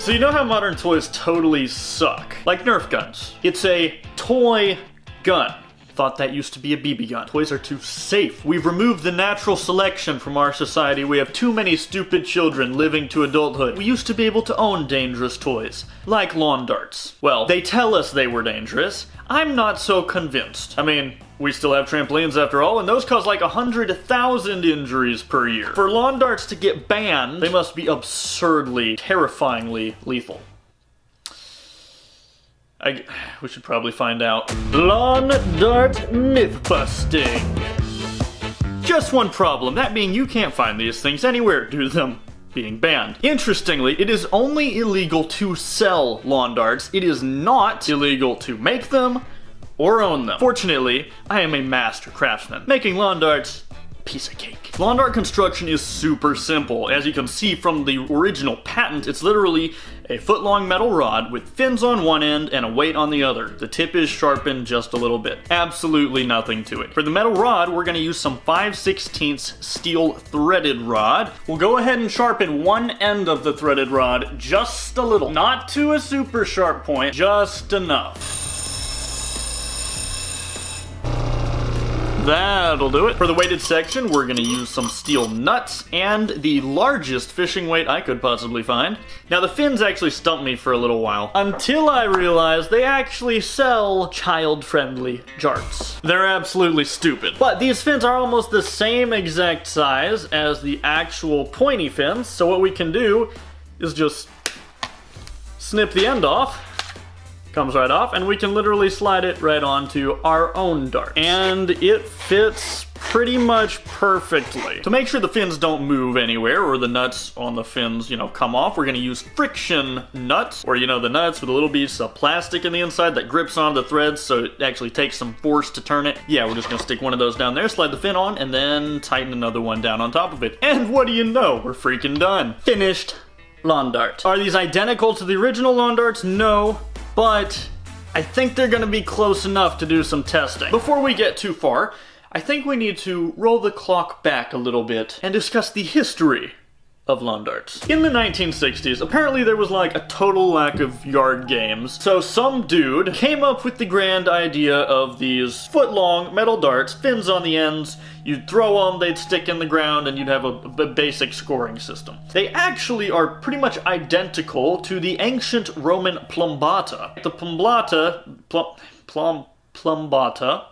So you know how modern toys totally suck? Like Nerf guns. It's a toy gun. Thought that used to be a BB gun. Toys are too safe. We've removed the natural selection from our society. We have too many stupid children living to adulthood. We used to be able to own dangerous toys, like lawn darts. Well, they tell us they were dangerous. I'm not so convinced. I mean, we still have trampolines after all, and those cause like 100,000 injuries per year. For lawn darts to get banned, they must be absurdly, terrifyingly lethal. We should probably find out. Lawn Dart Myth Busting. Just one problem, that being you can't find these things anywhere due to them being banned. Interestingly, it is only illegal to sell lawn darts. It is not illegal to make them or own them. Fortunately, I am a master craftsman. Making lawn darts, piece of cake. Lawn dart construction is super simple. As you can see from the original patent, it's literally a foot-long metal rod with fins on one end and a weight on the other. The tip is sharpened just a little bit. Absolutely nothing to it. For the metal rod, we're going to use some 5/16 steel threaded rod. We'll go ahead and sharpen one end of the threaded rod just a little. Not to a super sharp point, just enough. That'll do it. For the weighted section, we're gonna use some steel nuts and the largest fishing weight I could possibly find. Now the fins actually stumped me for a little while, until I realized they actually sell child-friendly darts. They're absolutely stupid. But these fins are almost the same exact size as the actual pointy fins, so what we can do is just snip the end off. Comes right off, and we can literally slide it right onto our own dart. And it fits pretty much perfectly. To make sure the fins don't move anywhere or the nuts on the fins, you know, come off, we're gonna use friction nuts, or you know, the nuts with a little piece of plastic in the inside that grips on the threads so it actually takes some force to turn it. Yeah, we're just gonna stick one of those down there, slide the fin on, and then tighten another one down on top of it. And what do you know? We're freaking done. Finished lawn dart. Are these identical to the original lawn darts? No. But I think they're gonna be close enough to do some testing. Before we get too far, I think we need to roll the clock back a little bit and discuss the history of lawn darts. In the 1960s, apparently there was like a total lack of yard games, so some dude came up with the grand idea of these foot-long metal darts, fins on the ends. You'd throw them, they'd stick in the ground, and you'd have a basic scoring system. They actually are pretty much identical to the ancient Roman plumbata. The plumbata.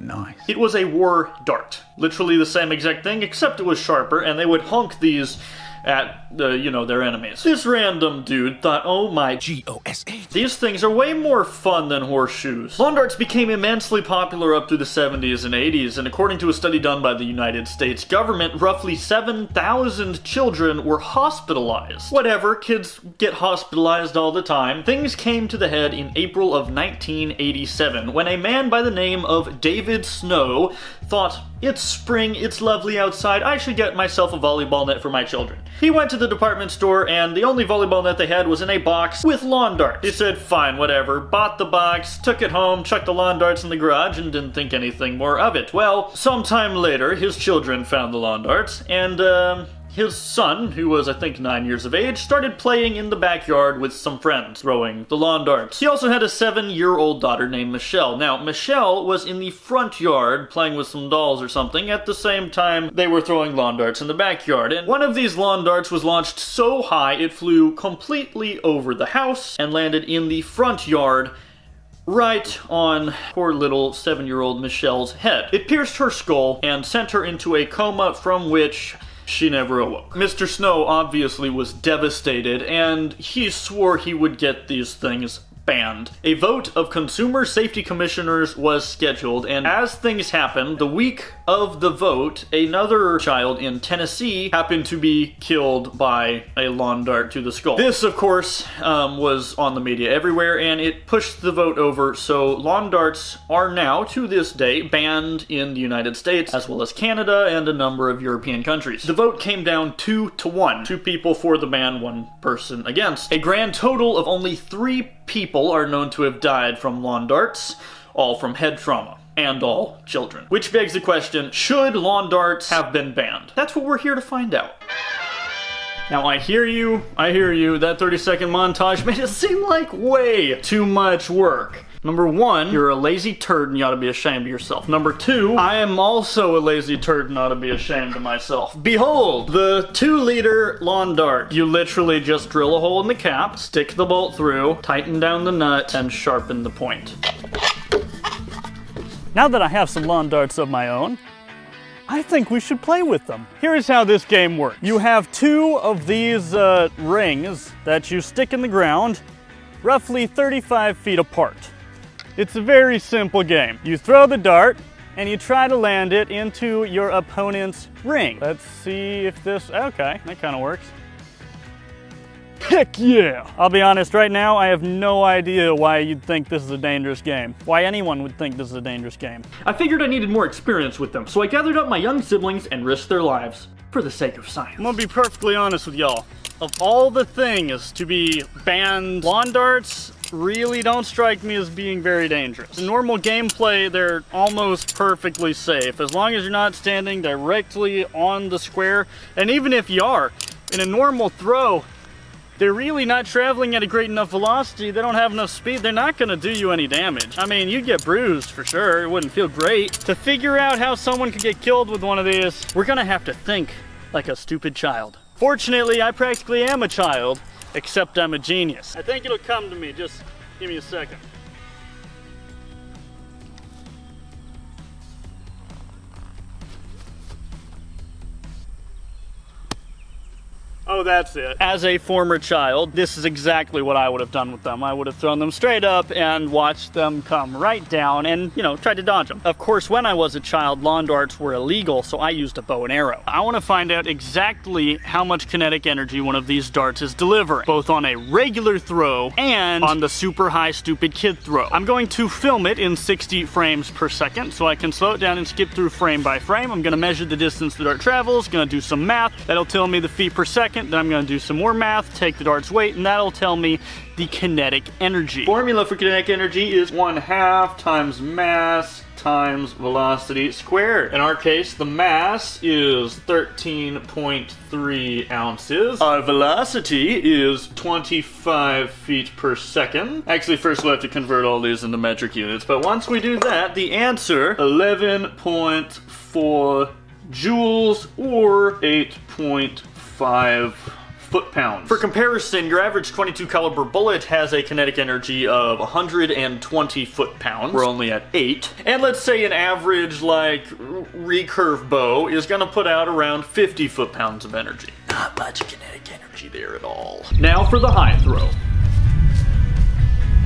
Nice. It was a war dart. Literally the same exact thing, except it was sharper, and they would honk these at, you know, their enemies. This random dude thought, oh my G-O-S-A, these things are way more fun than horseshoes. Lawn darts became immensely popular up through the 70s and 80s, and according to a study done by the United States government, roughly 7,000 children were hospitalized. Whatever, kids get hospitalized all the time. Things came to the head in April of 1987, when a man by the name of David Snow thought, it's spring, it's lovely outside, I should get myself a volleyball net for my children. He went to the department store, and the only volleyball net they had was in a box with lawn darts. He said, fine, whatever, bought the box, took it home, chucked the lawn darts in the garage, and didn't think anything more of it. Well, sometime later, his children found the lawn darts, and, his son, who was I think 9 years of age, started playing in the backyard with some friends, throwing the lawn darts. He also had a 7-year-old daughter named Michelle. Now, Michelle was in the front yard playing with some dolls or something at the same time they were throwing lawn darts in the backyard. And one of these lawn darts was launched so high it flew completely over the house and landed in the front yard right on poor little 7-year-old Michelle's head. It pierced her skull and sent her into a coma from which she never awoke. Mr. Snow obviously was devastated, and he swore he would get these things banned. A vote of consumer safety commissioners was scheduled, and as things happened, the week of the vote, another child in Tennessee happened to be killed by a lawn dart to the skull. This, of course, was on the media everywhere, and it pushed the vote over, so lawn darts are now, to this day, banned in the United States, as well as Canada and a number of European countries. The vote came down 2-1. 2 people for the ban, 1 person against. A grand total of only 3 people are known to have died from lawn darts, all from head trauma, and all children. Which begs the question, should lawn darts have been banned? That's what we're here to find out. Now, I hear you. That 30-second montage made it seem like way too much work. Number one, you're a lazy turd and you ought to be ashamed of yourself. Number two, I am also a lazy turd and ought to be ashamed of myself. Behold, the 2-liter lawn dart. You literally just drill a hole in the cap, stick the bolt through, tighten down the nut, and sharpen the point. Now that I have some lawn darts of my own, I think we should play with them. Here's how this game works. You have two of these rings that you stick in the ground, roughly 35 feet apart. It's a very simple game. You throw the dart and you try to land it into your opponent's ring. Let's see if this, okay, that kind of works. Heck yeah! I'll be honest, right now I have no idea why you'd think this is a dangerous game. Why anyone would think this is a dangerous game. I figured I needed more experience with them, so I gathered up my young siblings and risked their lives for the sake of science. I'm gonna be perfectly honest with y'all. Of all the things to be banned, lawn darts really don't strike me as being very dangerous. In normal gameplay, they're almost perfectly safe, as long as you're not standing directly on the square. And even if you are, in a normal throw, they're really not traveling at a great enough velocity. They don't have enough speed. They're not gonna do you any damage. I mean, you'd get bruised for sure. It wouldn't feel great. To figure out how someone could get killed with one of these, we're gonna have to think like a stupid child. Fortunately, I practically am a child, except I'm a genius. I think it'll come to me. Just give me a second. Oh, that's it. As a former child, this is exactly what I would have done with them. I would have thrown them straight up and watched them come right down and, you know, tried to dodge them. Of course, when I was a child, lawn darts were illegal, so I used a bow and arrow. I want to find out exactly how much kinetic energy one of these darts is delivering, both on a regular throw and on the super high stupid kid throw. I'm going to film it in 60 frames per second, so I can slow it down and skip through frame by frame. I'm going to measure the distance the dart travels, going to do some math. That'll tell me the feet per second. Then I'm going to do some more math, take the dart's weight, and that'll tell me the kinetic energy. Formula for kinetic energy is 1/2 times mass times velocity squared. In our case, the mass is 13.3 ounces. Our velocity is 25 feet per second. Actually, first we'll have to convert all these into metric units, but once we do that, the answer, 11.4 joules or 8.5 foot-pounds. For comparison, your average .22 caliber bullet has a kinetic energy of 120 foot-pounds. We're only at 8. And let's say an average, like, recurve bow is gonna put out around 50 foot-pounds of energy. Not much kinetic energy there at all. Now for the high throw.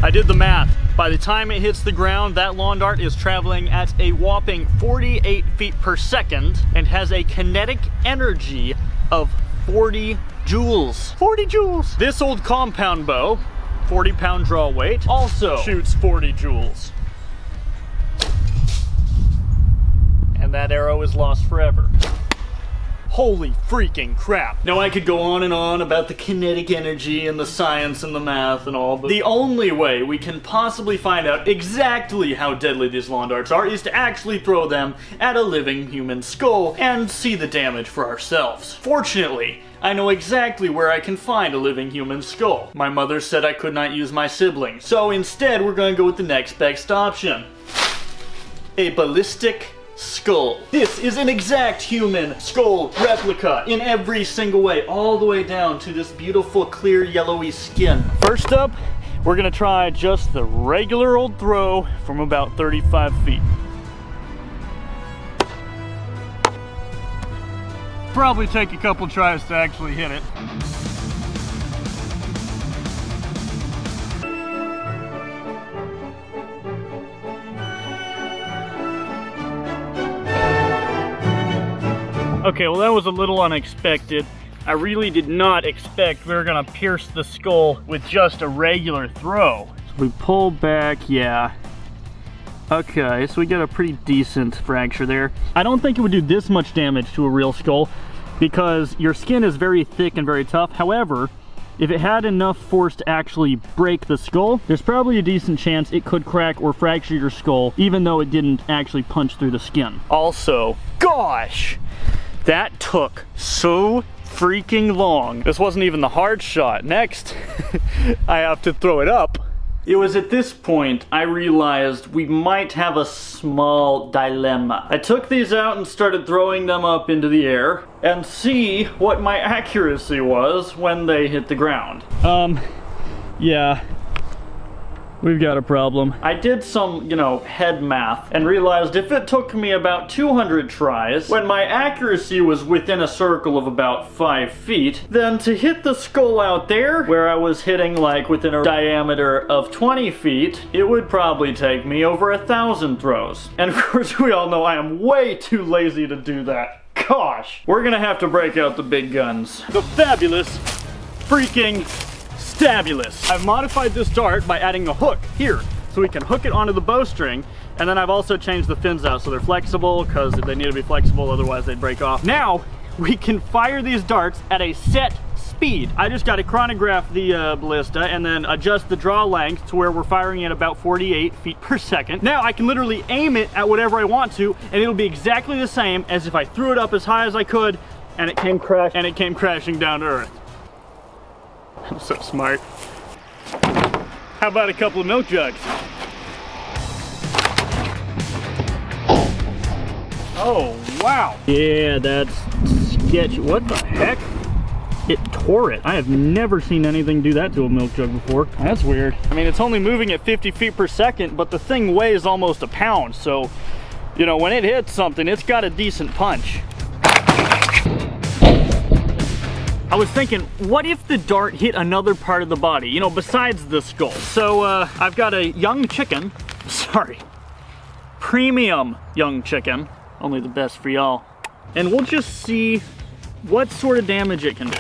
I did the math. By the time it hits the ground, that lawn dart is traveling at a whopping 48 feet per second and has a kinetic energy of 40 joules. 40 joules! This old compound bow, 40-pound draw weight, also shoots 40 joules. And that arrow is lost forever. Holy freaking crap. Now I could go on and on about the kinetic energy and the science and the math and all, but the only way we can possibly find out exactly how deadly these lawn darts are is to actually throw them at a living human skull and see the damage for ourselves. Fortunately, I know exactly where I can find a living human skull. My mother said I could not use my siblings, so instead we're gonna go with the next best option. A ballistic skull. This is an exact human skull replica in every single way, all the way down to this beautiful clear yellowy skin. First up, we're gonna try just the regular old throw from about 35 feet. Probably take a couple tries to actually hit it. Okay, well that was a little unexpected. I really did not expect we were gonna pierce the skull with just a regular throw. So we pull back, yeah. Okay, so we got a pretty decent fracture there. I don't think it would do this much damage to a real skull because your skin is very thick and very tough. However, if it had enough force to actually break the skull, there's probably a decent chance it could crack or fracture your skull even though it didn't actually punch through the skin. Also, gosh! That took so freaking long. This wasn't even the hard shot. Next, I have to throw it up. It was at this point I realized we might have a small dilemma. I took these out and started throwing them up into the air and see what my accuracy was when they hit the ground. Yeah. We've got a problem. I did some, you know, head math and realized if it took me about 200 tries, when my accuracy was within a circle of about 5 feet, then to hit the skull out there, where I was hitting like within a diameter of 20 feet, it would probably take me over 1,000 throws. And of course, we all know I am way too lazy to do that. Gosh, we're gonna have to break out the big guns. The fabulous freaking Stabulous. I've modified this dart by adding a hook here so we can hook it onto the bowstring, and then I've also changed the fins out so they're flexible because they need to be flexible, otherwise they'd break off. Now we can fire these darts at a set speed. I just got to chronograph the ballista and then adjust the draw length to where we're firing at about 48 feet per second. Now I can literally aim it at whatever I want to, and it'll be exactly the same as if I threw it up as high as I could and it came crashing down to earth. I'm so smart. How about a couple of milk jugs? Oh, wow. Yeah, that's sketchy. What the heck? It tore it. I have never seen anything do that to a milk jug before. That's weird. I mean, it's only moving at 50 feet per second, but the thing weighs almost a pound. So, you know, when it hits something, it's got a decent punch. I was thinking, what if the dart hit another part of the body, you know, besides the skull? So I've got a young chicken, sorry, premium young chicken, only the best for y'all. And we'll just see what sort of damage it can do.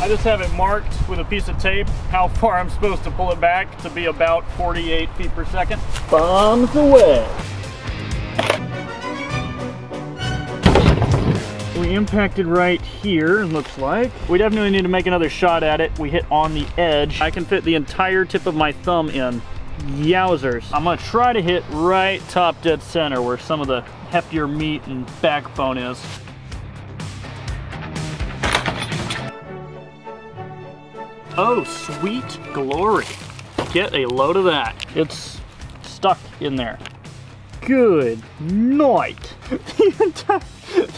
I just have it marked with a piece of tape how far I'm supposed to pull it back to be about 48 feet per second. Bombs away. We impacted right here, it looks like. We definitely need to make another shot at it. We hit on the edge. I can fit the entire tip of my thumb in. Yowzers. I'm gonna try to hit right top dead center where some of the heftier meat and backbone is. Oh, sweet glory. Get a load of that. It's stuck in there. Good night.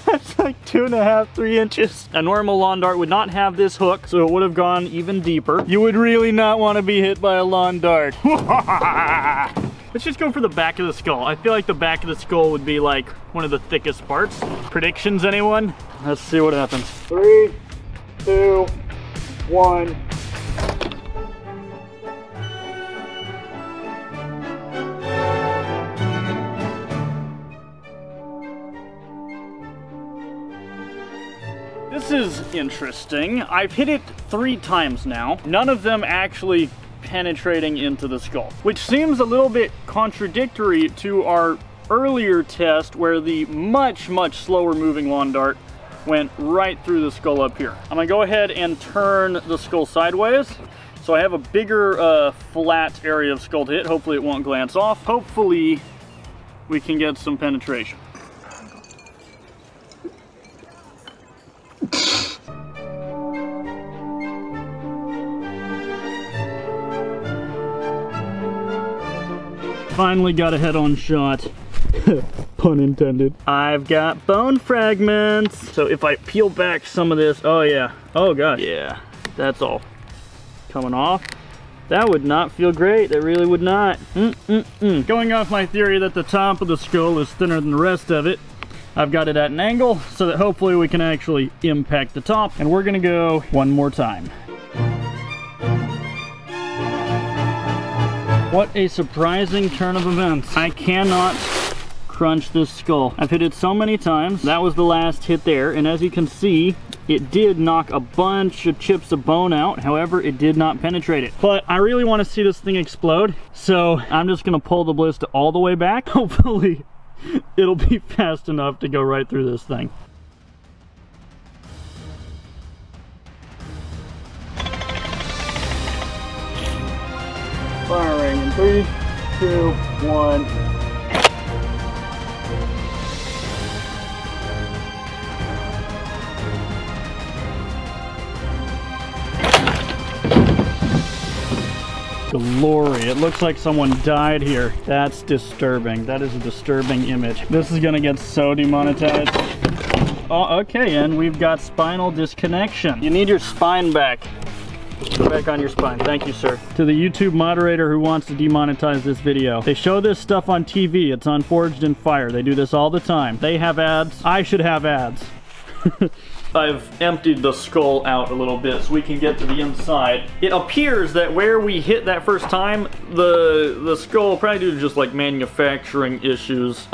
That's like 2.5–3 inches. A normal lawn dart would not have this hook, so it would have gone even deeper. You would really not want to be hit by a lawn dart. Let's just go for the back of the skull. I feel like the back of the skull would be like one of the thickest parts. Predictions, anyone? Let's see what happens. 3, 2, 1. This is interesting. I've hit it 3 times now, none of them actually penetrating into the skull, which seems a little bit contradictory to our earlier test where the much, much slower moving lawn dart went right through the skull up here. I'm gonna go ahead and turn the skull sideways so I have a bigger flat area of skull to hit. Hopefully it won't glance off. Hopefully we can get some penetration. Finally got a head-on shot, pun intended. I've got bone fragments. So if I peel back some of this, oh yeah, oh gosh. Yeah, that's all coming off. That would not feel great, that really would not. Going off my theory that the top of the skull is thinner than the rest of it, I've got it at an angle so that hopefully we can actually impact the top. And we're gonna go one more time. What a surprising turn of events. I cannot crunch this skull. I've hit it so many times. That was the last hit there, and as you can see, it did knock a bunch of chips of bone out. However, it did not penetrate it. But I really want to see this thing explode, so I'm just gonna pull the ballista all the way back. Hopefully, it'll be fast enough to go right through this thing. Firing in 3, 2, 1. glory. It looks like someone died here. That's disturbing. That is a disturbing image. This is gonna get so demonetized. Oh, okay, and we've got spinal disconnection. You need your spine back. Go back on your spine. Thank you, sir. To the YouTube moderator who wants to demonetize this video. They show this stuff on TV. It's on Forged in Fire. They do this all the time. They have ads. I should have ads. I've emptied the skull out a little bit so we can get to the inside. It appears that where we hit that first time, the skull, probably due to just like manufacturing issues,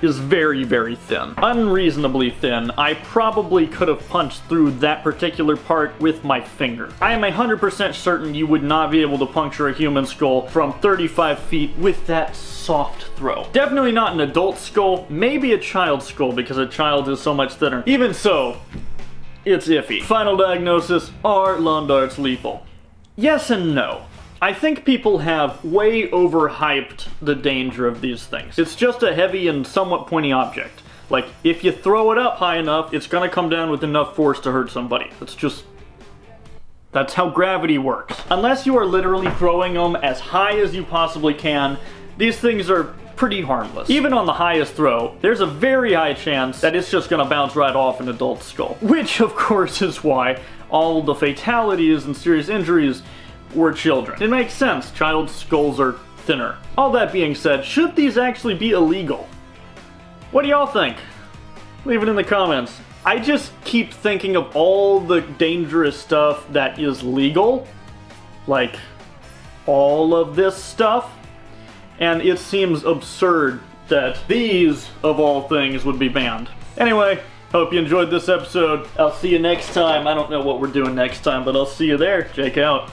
is very, very thin. Unreasonably thin. I probably could have punched through that particular part with my finger. I am 100% certain you would not be able to puncture a human skull from 35 feet with that soft throw. Definitely not an adult skull, maybe a child's skull because a child is so much thinner. Even so, it's iffy. Final diagnosis, are lawn darts lethal? Yes and no. I think people have way overhyped the danger of these things. It's just a heavy and somewhat pointy object. Like, if you throw it up high enough, it's gonna come down with enough force to hurt somebody. It's just... that's how gravity works. Unless you are literally throwing them as high as you possibly can, these things are pretty harmless. Even on the highest throw, there's a very high chance that it's just gonna bounce right off an adult's skull. Which, of course, is why all the fatalities and serious injuries were children. It makes sense. Child skulls are thinner. All that being said, should these actually be illegal? What do y'all think? Leave it in the comments. I just keep thinking of all the dangerous stuff that is legal, like all of this stuff, and it seems absurd that these, of all things, would be banned. Anyway, hope you enjoyed this episode. I'll see you next time. I don't know what we're doing next time, but I'll see you there. Check out.